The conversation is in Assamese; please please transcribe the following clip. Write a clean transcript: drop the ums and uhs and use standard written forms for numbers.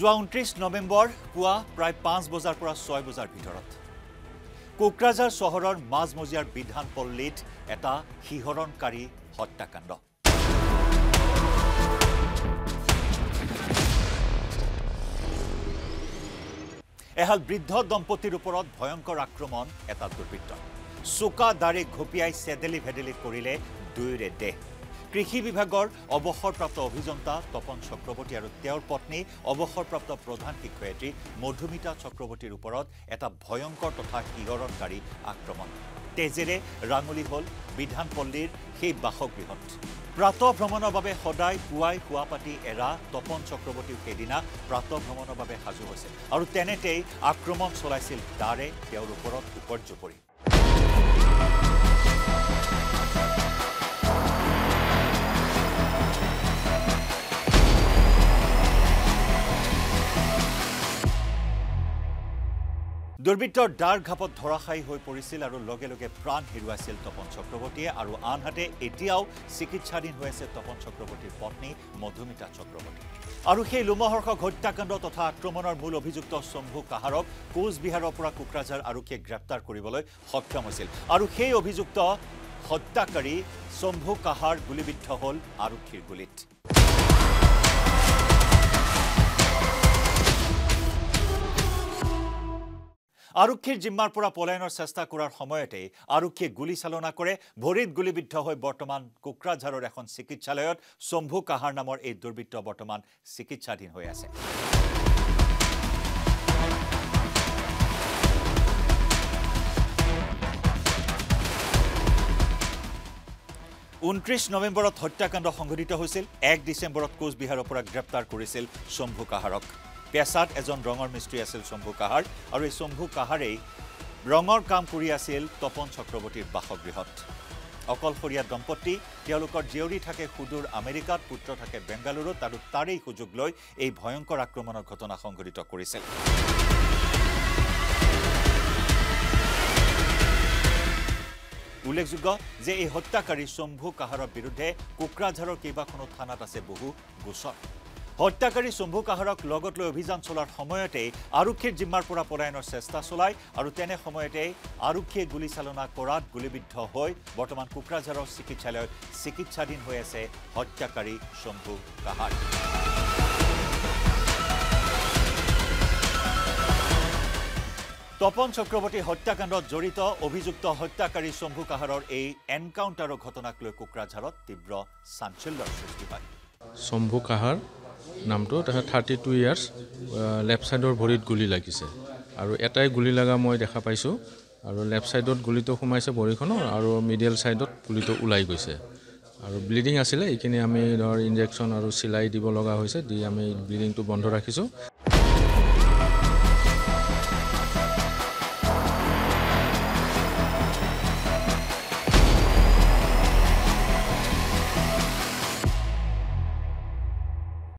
যোৱা 29 নৱেম্বৰ পুৱা প্ৰায় 5 বজাৰ পৰা 6 বজাৰ ভিতৰত কোকৰাঝাৰ চহৰৰ মাজমজিয়াৰ বিধান পল্লীত এটা হিহৰণকাৰী হত্যাকাণ্ড এহাল বৃদ্ধ দম্পতিৰ ওপৰত ভয়ংকৰ আক্ৰমণ এটা দুৰ্বৃত্ত সুকা দাৰে ঘপিয়াই সেদেলি ভেদেলি কৰিলে দুইৰে দেহ কৃষি বিভাগৰ অবসৰপ্ৰাপ্ত অভিযন্তা তপন চক্ৰবৰ্তী আৰু তেওঁৰ পত্নী অবসৰপ্ৰাপ্ত প্ৰধান শিক্ষয়িত্ৰী মধুমিতা চক্ৰবৰ্তীৰ ওপৰত এটা ভয়ংকৰ তথা হিহৰণকাৰী আক্ৰমণ তেজেৰে ৰাঙুলি হল বিধান পল্লীৰ সেই বাসগৃহত প্ৰাতঃ ভ্ৰমণৰ বাবে সদায় পুৱাই খুৱাপাতি এৰা তপন চক্ৰবৰ্তীৰ কেদিনা প্ৰাতঃ ভ্ৰমণৰ বাবে হাজু হৈছে আৰু তেনেতেই আক্ৰমণ চলাইছিল দাৰে তেওঁৰ ওপৰত উপৰ্যপৰি দুৰ্বৃত্তৰ ডাৰ ঘাপত ধৰাশায়ী হৈ পৰিছিল আৰু লগে লগে প্ৰাণ হেৰুৱাইছিল তপন চক্ৰবৰ্তীয়ে আৰু আনহাতে এতিয়াও চিকিৎসাধীন হৈ আছে তপন চক্ৰবৰ্তীৰ পত্নী মধুমিতা চক্ৰবৰ্তী আৰু সেই লোমহৰ্ষক হত্যাকাণ্ড তথা আক্ৰমণৰ মূল অভিযুক্ত শম্ভু কাহাৰক কোচবিহাৰৰ পৰা কোকৰাঝাৰ আৰক্ষীয়ে গ্ৰেপ্তাৰ কৰিবলৈ সক্ষম হৈছিল আৰু সেই অভিযুক্ত হত্যাকাৰী শম্ভু কাহাৰ গুলিবিদ্ধ হ'ল আৰক্ষীৰ গুলিত আৰক্ষীৰ জিম্মাৰ পৰা পলায়নৰ চেষ্টা কৰাৰ সময়তে আৰক্ষীয়ে গুলি চালনা কৰে ভৰিত গুলিবিদ্ধ হৈ বৰ্তমান কোকৰাঝাৰৰ এখন চিকিৎসালয়ত শম্ভু কাহাৰ নামৰ এই দুৰ্বৃত্ত বৰ্তমান চিকিৎসাধীন হৈ আছে Untrish November at Hotakanda Hongorito Husil, Egg December at Koosbihar Opera Graptar Kurisil, Sombhu Kaharok. Pesat as on Rongor Mystery Asil Sombhu Kahar, or a Sombhu Kahare, Rongor Kam Kuriasil, Topon Chakraborty Bahogrihot. Okol Korea Dompoti, Tialukor Jeori Take Hudur, America, Putro Take Bengaluru, Tarutari Hujugloi, a Boyonkor Akraman Kotona Hongorito Kurisil. উল্লেখযোগ্য যে এই হত্যাকাৰী শম্ভু কাহাৰৰ বিৰুদ্ধে কোকৰাঝাৰৰ কেইবাখনো থানাত আছে বহু গোচৰ হত্যাকাৰী শম্ভু কাহাৰক লগত লৈ অভিযান চলাৰ সময়তে আৰক্ষীৰ জিম্মাৰ পৰা পলায়নৰ চেষ্টা চলাই আৰু তেনে সময়তে আৰক্ষীয়ে গুলি চালনা কৰাত গুলিবিদ্ধ হৈ বৰ্তমান কোকৰাঝাৰৰ চিকিৎসালয়ত চিকিৎসাধীন হৈ আছে হত্যাকাৰী শম্ভু কাহাৰ তপন চক্ৰবৰ্তী হত্যাকাণ্ডত জড়িত অভিযুক্ত হত্যাকাৰী শম্ভু কাহাৰৰ এই এনকাউণ্টাৰৰ ঘটনাক লৈ কোকৰাঝাৰত তীব্ৰ চাঞ্চল্যৰ সৃষ্টি হয় শম্ভু কাহাৰ নামটো 32 ইয়াৰ্স লেফট সাইডৰ ভৰিত গুলি লাগিছে আৰু এটাই গুলি লাগা মই দেখা পাইছো আৰু লেফট সাইডত গুলিটো সোমাইছে ভৰিখনৰ আৰু মিডিয়াল সাইডত গুলিটো উলাই গৈছে আৰু ব্লিডিং আছিল ইখিনি আমি ধৰ ইনজেকচন আৰু সিলাই দিব লগা হৈছে দি আমি ব্লিডিংটো বন্ধ ৰাখিছো